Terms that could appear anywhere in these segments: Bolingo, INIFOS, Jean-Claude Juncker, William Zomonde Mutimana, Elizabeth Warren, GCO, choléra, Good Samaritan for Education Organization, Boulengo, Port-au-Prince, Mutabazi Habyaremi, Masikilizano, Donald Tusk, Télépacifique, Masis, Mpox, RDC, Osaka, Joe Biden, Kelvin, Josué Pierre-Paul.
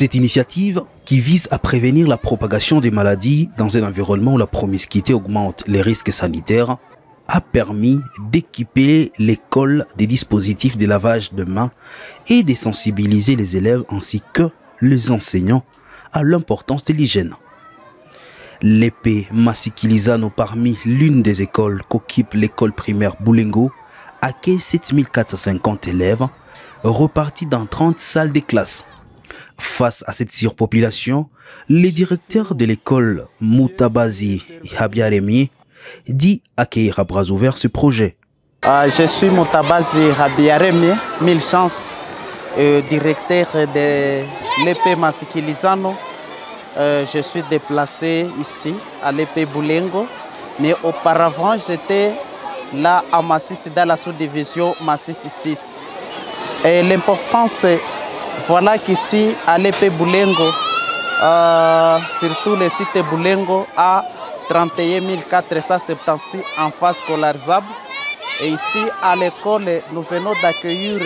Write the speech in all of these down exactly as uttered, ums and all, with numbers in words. Cette initiative, qui vise à prévenir la propagation des maladies dans un environnement où la promiscuité augmente les risques sanitaires, a permis d'équiper l'école des dispositifs de lavage de mains et de sensibiliser les élèves ainsi que les enseignants à l'importance de l'hygiène. L'épée Masikilizano, parmi l'une des écoles qu'occupe l'école primaire Boulengo, accueille sept mille quatre cent cinquante élèves repartis dans trente salles de classe. Face à cette surpopulation, le directeur de l'école Mutabazi Habyaremi dit accueillir à bras ouverts ce projet. Euh, je suis Mutabazi Habyaremi, mille chances, euh, directeur de l'épée Masikilizano. Euh, je suis déplacé ici à l'épée Boulengo, mais auparavant j'étais là à Masis, dans la sous-division Masis six. Et l'importance, voilà qu'ici à l'épée Boulengo, euh, surtout le site Boulengo a trente et un mille quatre cent soixante-seize enfants scolarisables. Et ici à l'école, nous venons d'accueillir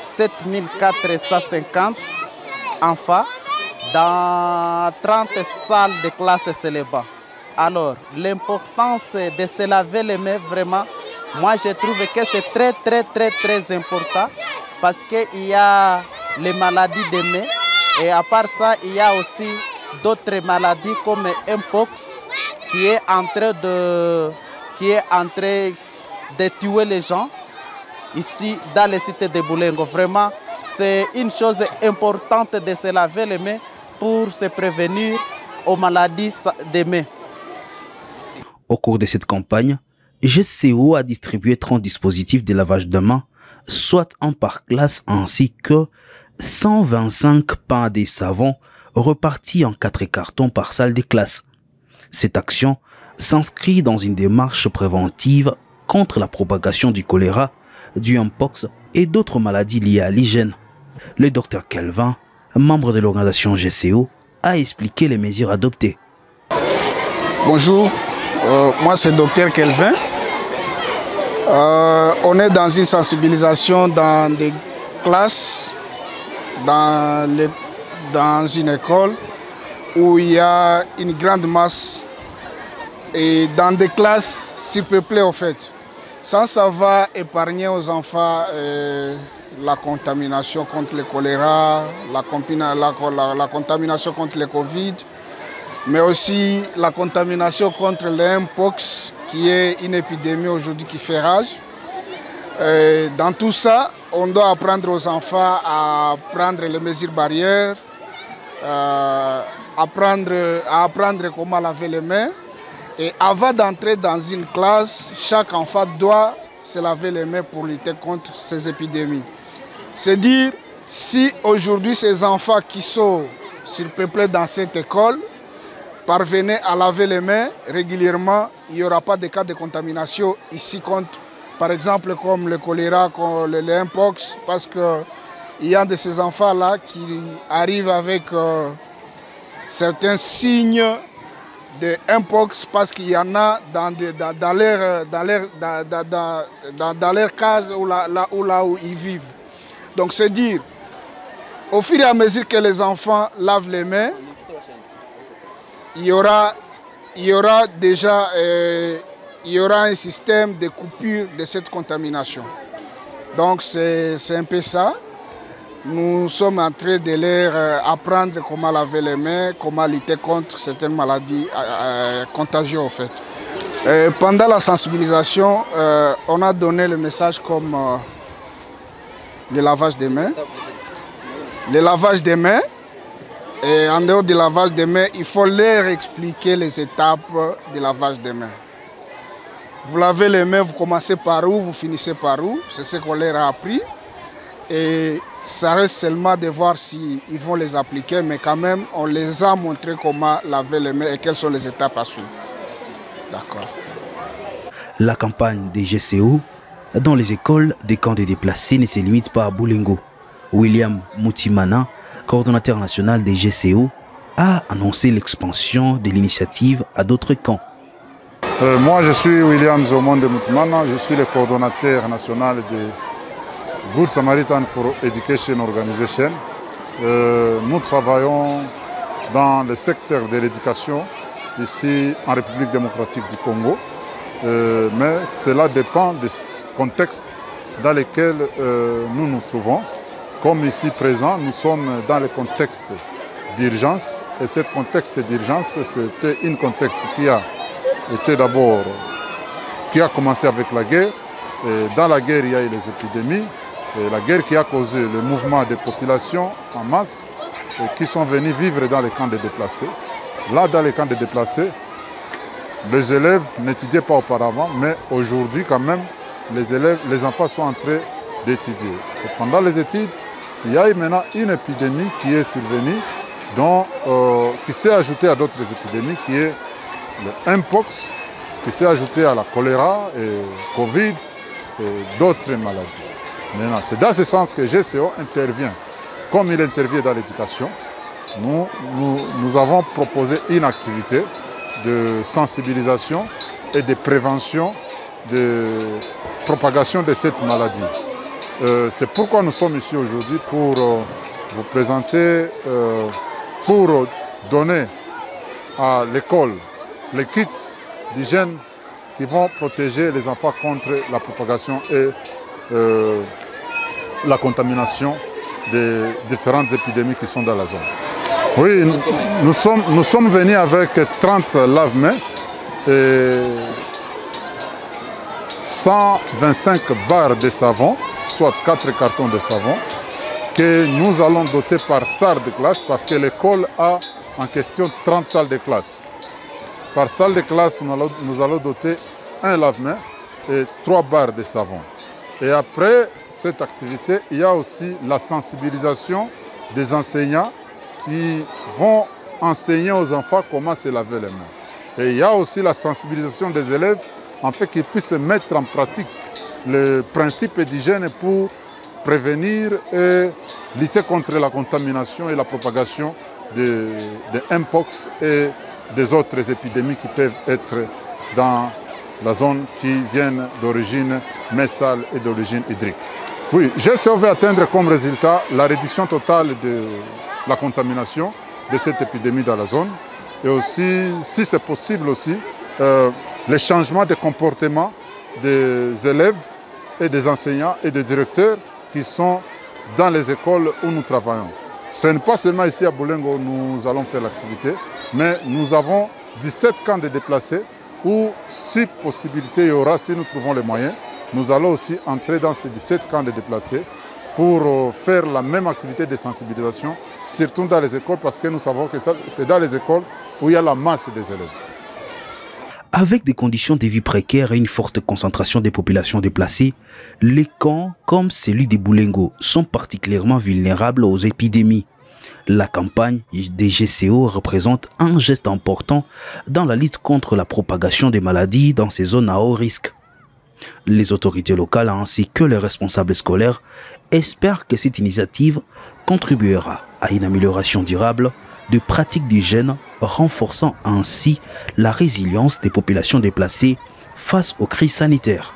sept mille quatre cent cinquante enfants dans trente salles de classe célèbres. Alors, l'importance de se laver les mains, vraiment, moi je trouve que c'est très, très, très, très important parce qu'il y a les maladies des mains et à part ça, il y a aussi d'autres maladies comme Mpox qui est en train de, qui est en train de tuer les gens ici dans les cités de Boulengo. Vraiment, c'est une chose importante de se laver les mains pour se prévenir aux maladies des mains. Au cours de cette campagne, G C O a distribué trente dispositifs de lavage de mains, soit un par classe, ainsi que cent vingt-cinq pains de savon repartis en quatre cartons par salle de classe. Cette action s'inscrit dans une démarche préventive contre la propagation du choléra, du Mpox et d'autres maladies liées à l'hygiène. Le docteur Kelvin, membre de l'organisation G C O, a expliqué les mesures adoptées. Bonjour, euh, moi c'est le docteur Kelvin. Euh, on est dans une sensibilisation dans des classes, dans, les, dans une école où il y a une grande masse et dans des classes surpeuplées en fait. Ça, ça va épargner aux enfants euh, la contamination contre le choléra, la, la, la, la contamination contre le Covid, mais aussi la contamination contre le Mpox, qui est une épidémie aujourd'hui qui fait rage. Euh, dans tout ça, on doit apprendre aux enfants à prendre les mesures barrières, euh, apprendre, à apprendre comment laver les mains. Et avant d'entrer dans une classe, chaque enfant doit se laver les mains pour lutter contre ces épidémies. C'est dire, si aujourd'hui ces enfants qui sont surpeuplés dans cette école parvenaient à laver les mains régulièrement, il n'y aura pas de cas de contamination ici contre, par exemple, comme le choléra, comme le Mpox, parce qu'il y a de ces enfants-là qui arrivent avec euh, certains signes de Mpox parce qu'il y en a dans, de, dans, dans, leur, dans, leur, dans, dans, dans, dans leur case ou là, là, où, là où ils vivent. Donc c'est dire, au fur et à mesure que les enfants lavent les mains, il y aura, il y aura déjà euh, il y aura un système de coupure de cette contamination. Donc c'est un peu ça. Nous sommes en train de leur apprendre comment laver les mains, comment lutter contre certaines maladies euh, contagieuses en fait. Et pendant la sensibilisation, euh, on a donné le message comme euh, le lavage des mains. Le lavage des mains, et en dehors du lavage des mains, il faut leur expliquer les étapes du lavage des mains. Vous lavez les mains, vous commencez par où, vous finissez par où, c'est ce qu'on leur a appris. Et ça reste seulement de voir s'ils vont les appliquer, mais quand même, on les a montré comment laver les mains et quelles sont les étapes à suivre. D'accord. La campagne des G C O dans les écoles des camps des déplacés ne se limite pas à Boulengo. William Mutimana, coordonnateur national des G C O, a annoncé l'expansion de l'initiative à d'autres camps. Euh, moi, je suis William Zomonde Mutimana, je suis le coordonnateur national des Good Samaritan for Education Organization. Euh, nous travaillons dans le secteur de l'éducation ici en République démocratique du Congo, euh, mais cela dépend du contexte dans lequel euh, nous nous trouvons. Comme ici présent, nous sommes dans le contexte d'urgence et ce contexte d'urgence, c'était un contexte qui a été d'abord, qui a commencé avec la guerre. Et dans la guerre, il y a eu les épidémies, et la guerre qui a causé le mouvement des populations en masse et qui sont venues vivre dans les camps de déplacés. Là, dans les camps de déplacés, les élèves n'étudiaient pas auparavant, mais aujourd'hui quand même, les élèves, les enfants sont en train d'étudier. Pendant les études, il y a eu maintenant une épidémie qui est survenue, dont, euh, qui s'est ajoutée à d'autres épidémies, qui est le Mpox, qui s'est ajoutée à la choléra, et Covid et d'autres maladies. Maintenant, c'est dans ce sens que G C O intervient. Comme il intervient dans l'éducation, nous, nous, nous avons proposé une activité de sensibilisation et de prévention de propagation de cette maladie. Euh, c'est pourquoi nous sommes ici aujourd'hui pour euh, vous présenter, euh, pour donner à l'école les kits d'hygiène qui vont protéger les enfants contre la propagation et euh, la contamination des différentes épidémies qui sont dans la zone. Oui, nous, nous, sommes, nous sommes venus avec trente lave-mains et cent vingt-cinq barres de savon, soit quatre cartons de savon, que nous allons doter par salle de classe parce que l'école a en question trente salles de classe. Par salle de classe, nous allons, nous allons doter un lave-main et trois barres de savon. Et après cette activité, il y a aussi la sensibilisation des enseignants qui vont enseigner aux enfants comment se laver les mains. Et il y a aussi la sensibilisation des élèves, en fait, qu'ils puissent mettre en pratique le principe d'hygiène pour prévenir et lutter contre la contamination et la propagation de, de Mpox et des autres épidémies qui peuvent être dans la zone qui viennent d'origine messale et d'origine hydrique. Oui, G C O veut atteindre comme résultat la réduction totale de la contamination de cette épidémie dans la zone et aussi, si c'est possible aussi, euh, les changements de comportement des élèves et des enseignants et des directeurs qui sont dans les écoles où nous travaillons. Ce n'est pas seulement ici à Bolingo où nous allons faire l'activité, mais nous avons dix-sept camps de déplacés où, si possibilité il y aura, si nous trouvons les moyens, nous allons aussi entrer dans ces dix-sept camps de déplacés pour faire la même activité de sensibilisation, surtout dans les écoles, parce que nous savons que c'est dans les écoles où il y a la masse des élèves. Avec des conditions de vie précaires et une forte concentration des populations déplacées, les camps, comme celui de Bolingo, sont particulièrement vulnérables aux épidémies. La campagne des G C O représente un geste important dans la lutte contre la propagation des maladies dans ces zones à haut risque. Les autorités locales ainsi que les responsables scolaires espèrent que cette initiative contribuera à une amélioration durable de pratiques d'hygiène, renforçant ainsi la résilience des populations déplacées face aux crises sanitaires.